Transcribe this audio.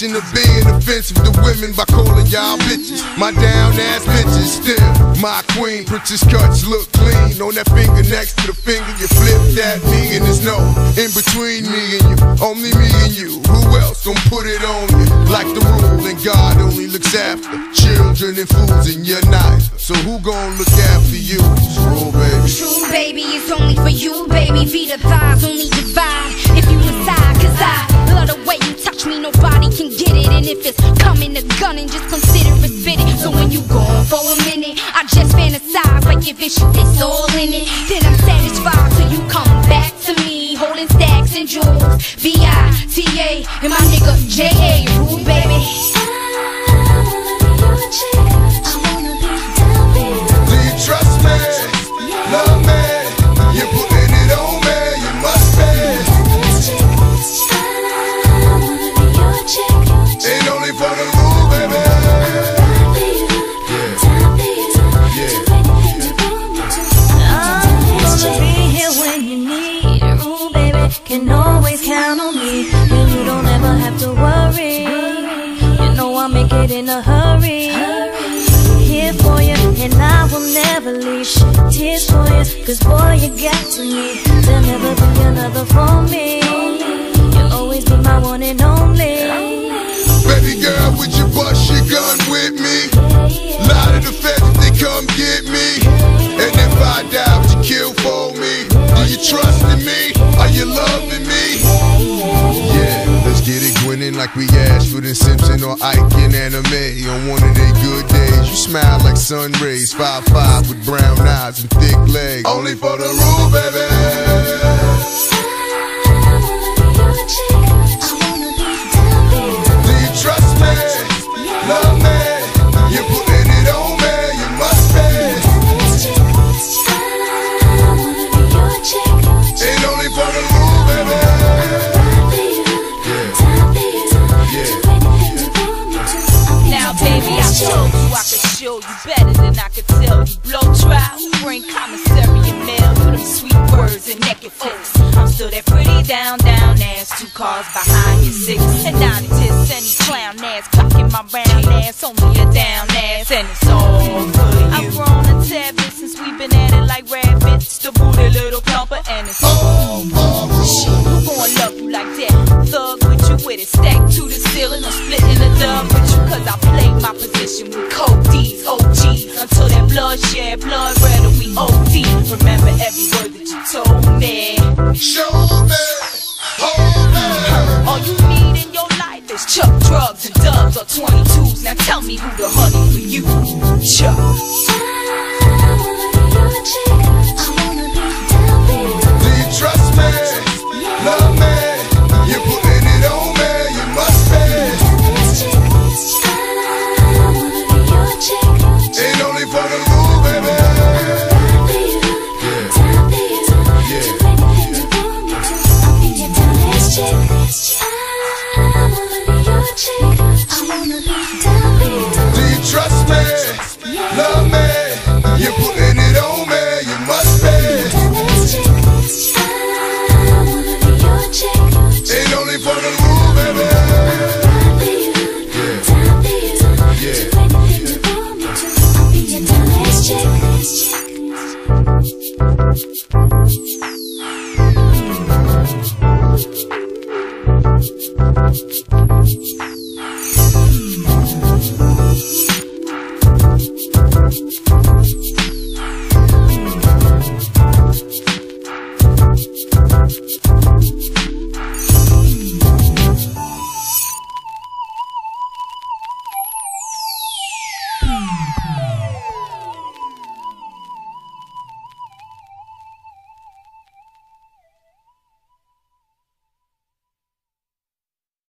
Of being offensive to women by calling y'all bitches. My down ass bitches still my queen. Princess cuts look clean on that finger next to the finger. You flip that me and there's no in between me and you. Only me and you. Who else gon' put it on you? Like the rule, and God only looks after children and fools, and you're not. So who gon' look after you? It's rule, baby. True, baby, it's only for you, baby. Vita vibes only divide if you decide, 'cause I love the way you touch me. Nobody can get it, and if it's coming to gunning, just consider it fitting. So when you gone for a minute, I just fantasize like if it's you, it's all in it. Then I'm satisfied till you come back to me, holding stacks and jewels, V-I-T-A, and my nigga J.A. Rule, baby. I wanna be your chick. I wanna be down, baby. Do you trust me? Love me? You're putting it on me, you must be. Ain't only for the rule, baby. I'm gonna be here when you need a rule, baby. Can always count on me, and you don't ever have to worry. You know I make it in a hurry. I'm here for you, and I will never leave. Shed tears for you, 'cause boy, you got to me. There'll never be another for me. You'll always be my one and only. Baby girl, would you bust your gun with me? Lie to the feds if they come get me. And if I die, would you kill for me? Are you trusting me? Are you loving me? Yeah, let's get it grinning like we Ashford and Simpson or Ike and anime. On one of their good days, you smile like sun rays. 5'5" with brown eyes and thick legs. Only for the rule, baby. I wanna be your chick. Trust me, love me, you're putting it on me, you must be. I wanna be your chick. Ain't only for the rule, baby. Now baby, I told you I could show you better than I could tell you. Blow dry, who bring commissary and mail with them sweet words and naked flips. I'm still that pretty down ass, 2 cars behind you, 6 and 9 and 10 cents. Clown ass, cocking my round ass, only a down ass, and it's all for you. I've grown a tad bit since we've been at it like rabbits. The booty little plumper, and it's all for you. Shit, who gon' love you like that? Thug with you with it, stacked to the ceiling. I'm splitting the dub with you, 'cause I play my position with cold D's, OG's. Until that bloodshed, blood red, and we OD. Remember every word that you told me. Show me, hold me. All you need in your life is chuck, drugs, and dubs, or 22s. Now tell me who the honey for you, Chuck. I wanna be your chick. I wanna be down, baby. Do you trust me? Love me? You're putting it on me, you must be. I wanna be your chick. Ain't only for the rule, baby. Down, baby. Your down ass chick. I wanna be down.